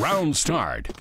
Round start. Round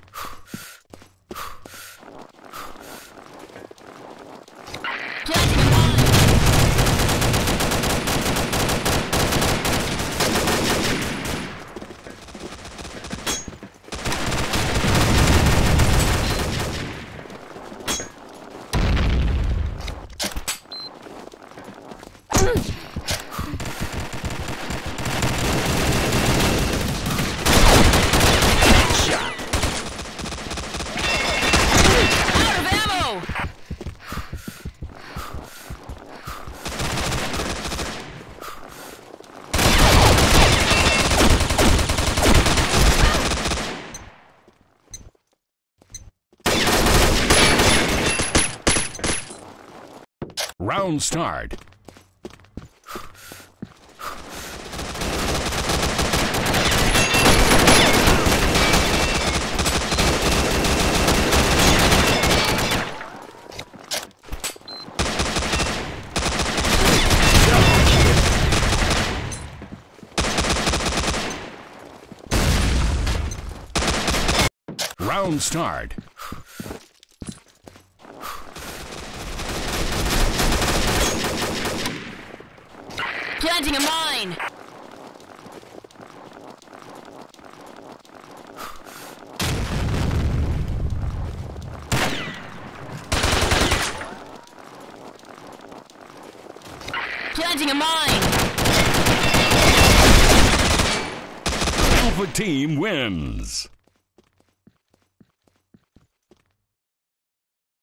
start. Round start. Planting a mine! Planting a mine! Alpha team wins!